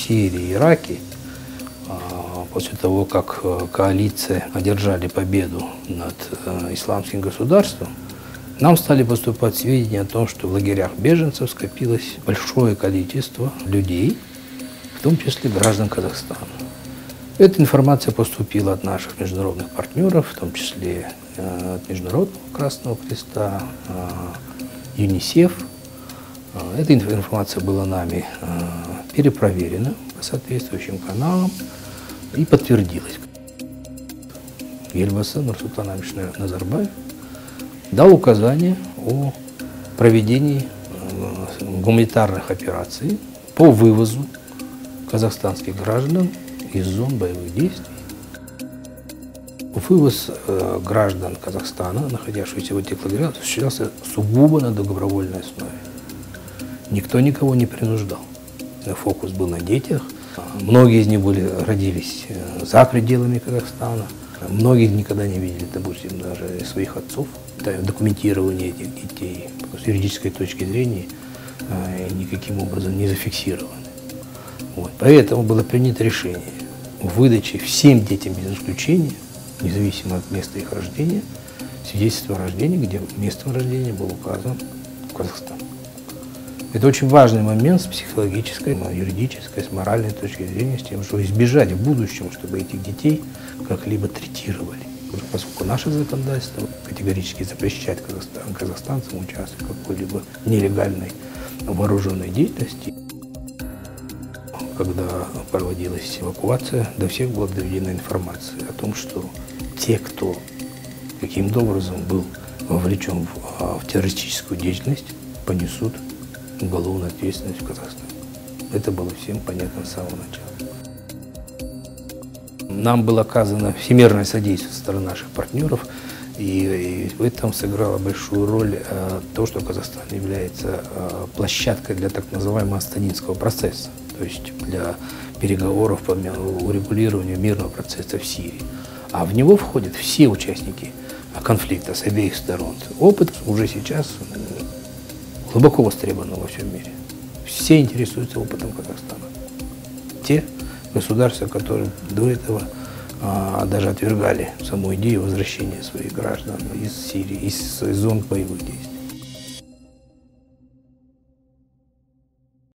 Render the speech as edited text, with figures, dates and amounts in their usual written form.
Сирии и Ираке, после того, как коалиции одержали победу над исламским государством, нам стали поступать сведения о том, что в лагерях беженцев скопилось большое количество людей, в том числе граждан Казахстана. Эта информация поступила от наших международных партнеров, в том числе от Международного Красного Креста, ЮНИСЕФ. Эта информация была нами перепроверена по соответствующим каналам и подтвердилась. Елбасы Нурсултан Абишевич Назарбаев дал указание о проведении гуманитарных операций по вывозу казахстанских граждан из зон боевых действий. Вывоз граждан Казахстана, находящихся в этих лагерях, осуществлялся сугубо на добровольной основе. Никто никого не принуждал. Фокус был на детях. Многие из них родились за пределами Казахстана. Многие никогда не видели, допустим, даже своих отцов. Документирование этих детей с юридической точки зрения никаким образом не зафиксировано. Вот. Поэтому было принято решение о выдаче всем детям без исключения, независимо от места их рождения, свидетельство о рождении, где местом рождения был указан Казахстан. Это очень важный момент с психологической, юридической, с моральной точки зрения, с тем, что избежать в будущем, чтобы этих детей как-либо третировали. Поскольку наше законодательство категорически запрещает казахстанцам участвовать в какой-либо нелегальной вооруженной деятельности. Когда проводилась эвакуация, до всех была доведена информация о том, что те, кто каким-то образом был вовлечен в террористическую деятельность, понесут уголовную ответственность в Казахстане. Это было всем понятно с самого начала. Нам было оказано всемирное содействие со стороны наших партнеров, и в этом сыграло большую роль то, что Казахстан является площадкой для так называемого астанинского процесса, то есть для переговоров по урегулированию мирного процесса в Сирии. А в него входят все участники конфликта с обеих сторон. Опыт уже сейчас глубоко востребован во всем мире. Все интересуются опытом Казахстана. Те государства, которые до этого даже отвергали саму идею возвращения своих граждан из Сирии, из зон боевых действий.